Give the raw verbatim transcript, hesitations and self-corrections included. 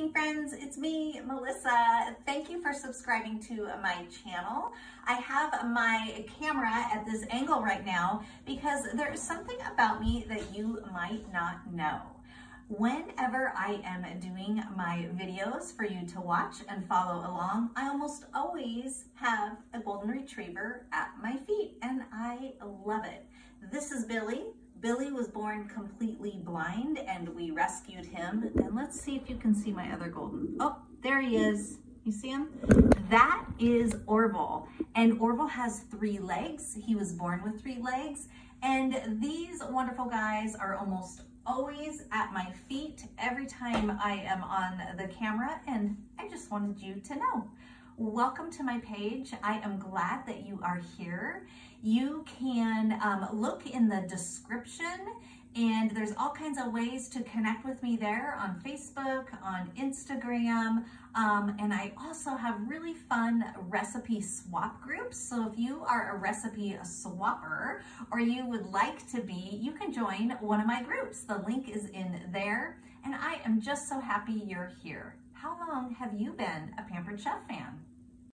cooking friends, it's me, Melissa. Thank you for subscribing to my channel. I have my camera at this angle right now because there is something about me that you might not know. Whenever I am doing my videos for you to watch and follow along, I almost always have a golden retriever at my feet, and I love it. This is Billy. Billy was born completely blind and we rescued him. And let's see if you can see my other golden. Oh, there he is. You see him? That is Orville. And Orville has three legs. He was born with three legs. And these wonderful guys are almost always at my feet every time I am on the camera. And I just wanted you to know. Welcome to my page. I am glad that you are here. You can um, look in the description, and there's all kinds of ways to connect with me there on Facebook, on Instagram, um, and I also have really fun recipe swap groups. So if you are a recipe swapper or you would like to be, you can join one of my groups. The link is in there, and I am just so happy you're here. How long have you been a Pampered Chef fan?